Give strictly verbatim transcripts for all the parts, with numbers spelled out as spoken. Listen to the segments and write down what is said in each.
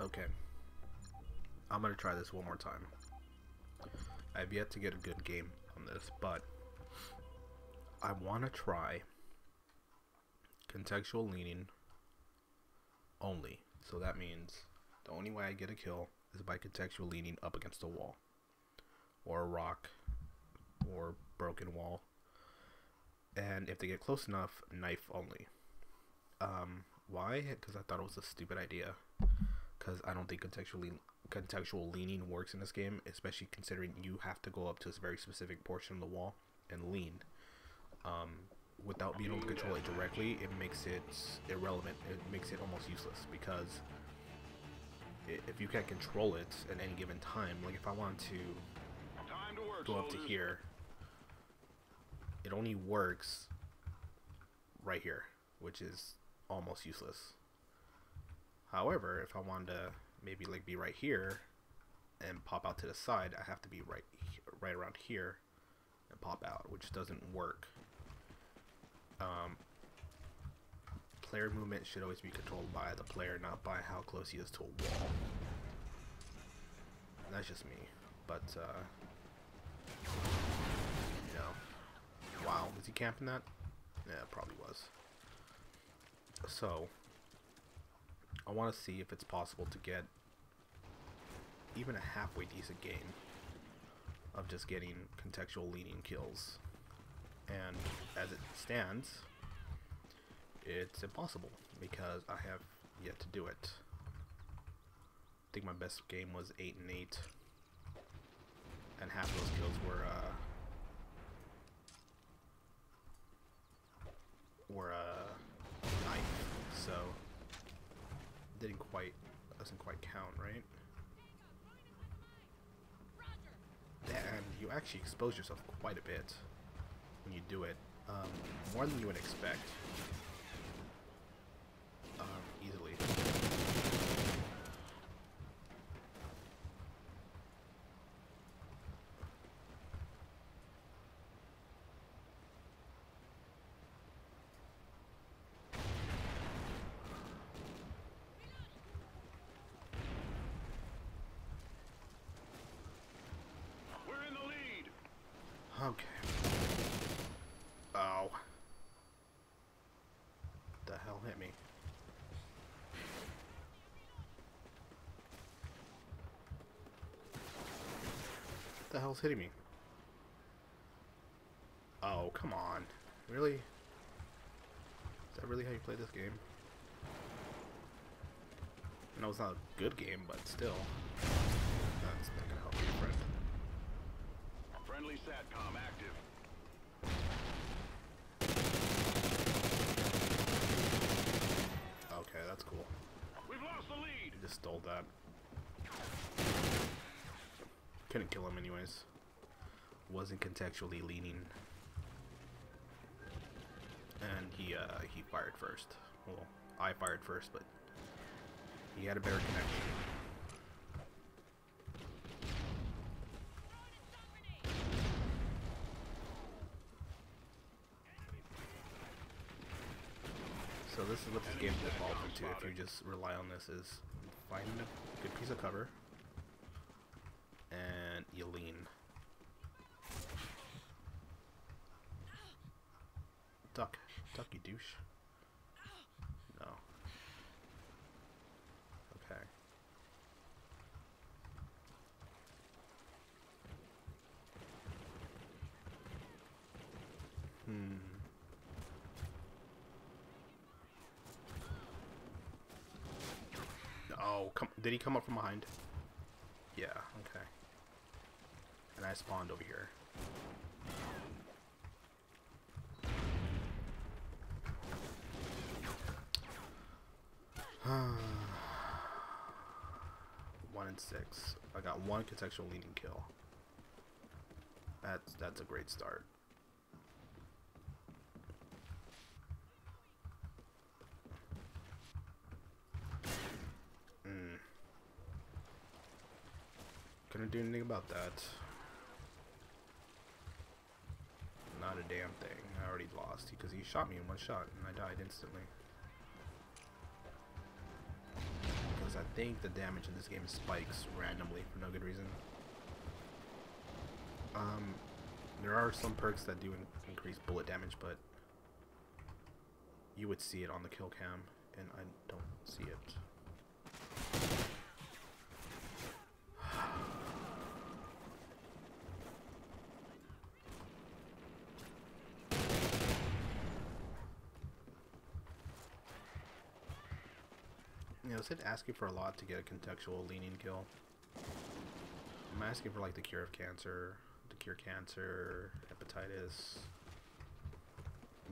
Okay. I'm gonna try this one more time. I have yet to get a good game on this, but I want to try contextual leaning only. So that means the only way I get a kill is by contextual leaning up against a wall or a rock or broken wall, and if they get close enough, knife only. Um, why? Because I thought it was a stupid idea, because I don't think contextually contextual leaning works in this game, especially considering you have to go up to this very specific portion of the wall and lean. Um, without being able to control it directly, it makes it irrelevant. It makes it almost useless, because if you can't control it at any given time, like if I want to go up to here, it only works right here, which is almost useless. However, if I wanted to maybe like be right here and pop out to the side, I have to be right right around here and pop out, which doesn't work. Um, player movement should always be controlled by the player, not by how close he is to a wall. And that's just me, but uh, you know, wow, was he camping that? Yeah, probably was. So I want to see if it's possible to get even a halfway decent game of just getting contextual leaning kills, and as it stands, it's impossible because I have yet to do it. I think my best game was eight and eight, and half of those kills were uh, were uh, knife, so didn't quite doesn't quite count, right? And you actually expose yourself quite a bit when you do it, um, more than you would expect, um, easily. Okay. Ow. The hell hit me. What the hell's hitting me? Oh, come on. Really? Is that really how you play this game? I know it's not a good game, but still. That's not gonna help you, friend. Friendly SATCOM active. Okay, that's cool. We've lost the lead. Just stole that. Couldn't kill him anyways. Wasn't contextually leaning. And he uh he fired first. Well, I fired first, but he had a better connection. So this is what this game evolves into if you just rely on this, is find a good piece of cover and you lean. Duck. Duck, you douche. No. Okay. Hmm. Oh, come, did he come up from behind? Yeah, okay. And I spawned over here. One and six. I got one contextual leaning kill. That's, that's a great start. Couldn't do anything about that. Not a damn thing. I already lost because he shot me in one shot and I died instantly. Because I think the damage in this game spikes randomly for no good reason. Um, there are some perks that do in increase bullet damage, but you would see it on the kill cam, and I don't see it. You know, is it asking for a lot to get a contextual leaning kill? I'm asking for like the cure of cancer, the cure cancer, hepatitis,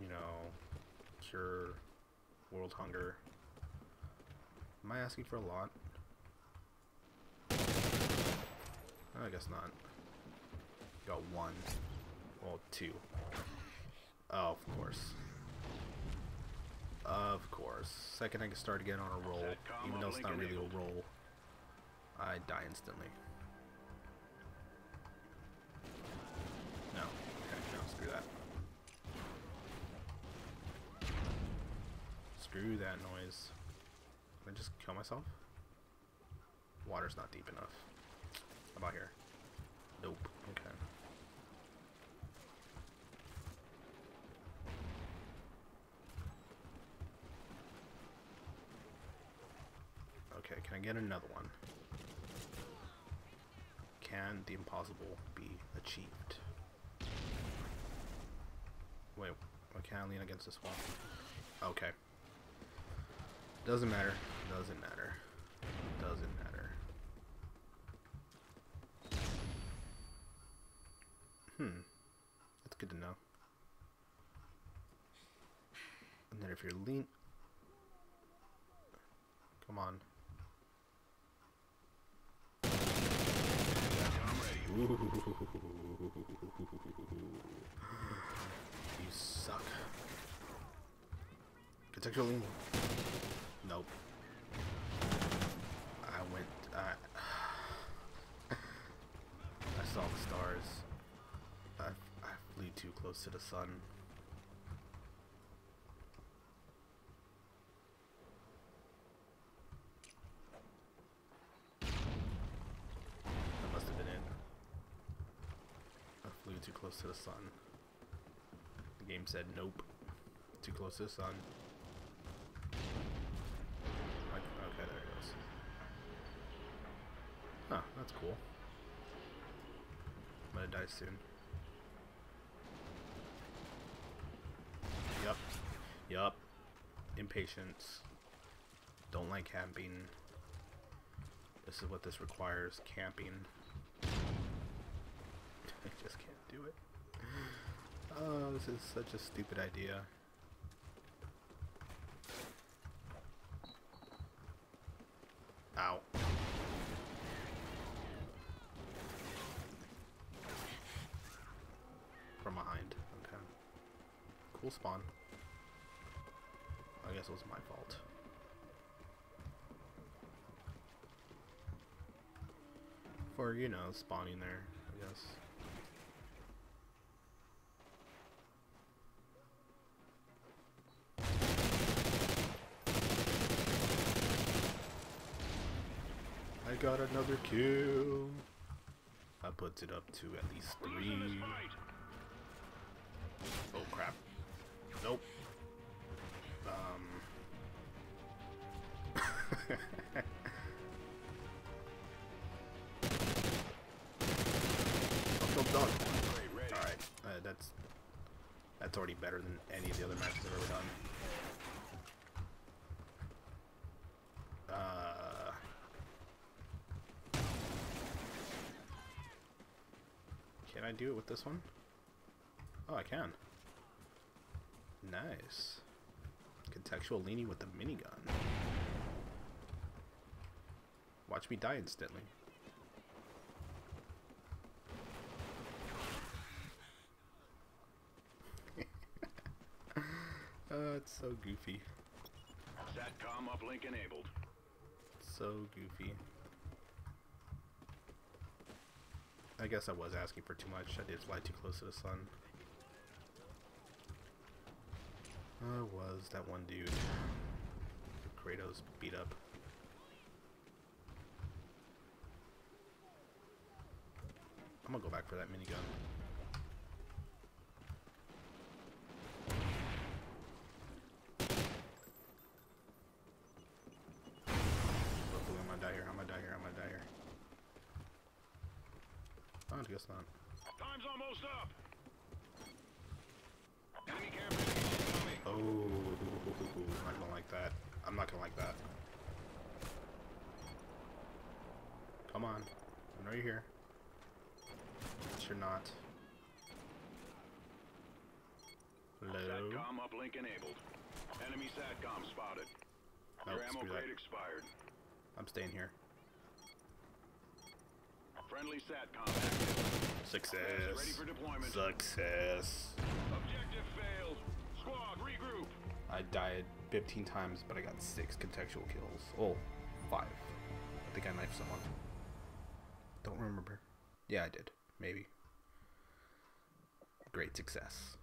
you know, cure world hunger. Am I asking for a lot? No, I guess not. Got one. Well, two. Oh, of course. Of course. Second I can start again on a roll, even though it's not really a roll, I die instantly. No. Okay, no, screw that. Screw that noise. Can I just kill myself? Water's not deep enough. How about here? Nope. Okay. Okay, can I get another one? Can the impossible be achieved? Wait, why can't I lean against this wall? Okay. Doesn't matter. Doesn't matter. Doesn't matter. Hmm. That's good to know. And then if you're lean... Come on. Ooh. You suck. Contextual lean. Nope. I went. I, I saw the stars. I, I flew too close to the sun. Too close to the sun. The game said nope. Too close to the sun. Like, okay, there it goes. Huh, that's cool. I'm gonna die soon. Yup. Yup. Impatience. Don't like camping. This is what this requires, camping. I just can't do it. Oh, this is such a stupid idea. Ow. From behind. Okay. Cool spawn. I guess it was my fault. For, you know, spawning there, I guess. I got another kill. I put it up to at least three. Oh crap. Nope. Um. I'll kill dog. Alright, uh, that's that's already better than any of the other matches I've ever done. Can I do it with this one? Oh, I can. Nice. Contextual leaning with the minigun. Watch me die instantly. Oh, it's so goofy. Satcom uplink enabled. So goofy. I guess I was asking for too much. I did fly too close to the sun. I was that one dude Kratos beat up. I'm gonna go back for that minigun. Hopefully I'm gonna die here, I'm gonna die here, I'm gonna die here. Oh, I guess not. Time's almost up! Enemy camera coming! Oh, I'm not gonna like that. I'm not gonna like that. Come on. I know you're here. But you're not. Hello? SATCOM uplink enabled. Enemy SATCOM spotted. Nope, your ammo crate expired. I'm staying here. Friendly SATCOM active. Success. Ready for deployment. Success. Objective failed. Squad, regroup. I died fifteen times, but I got six contextual kills. Oh, five. I think I knifed someone. Don't remember. Yeah, I did. Maybe. Great success.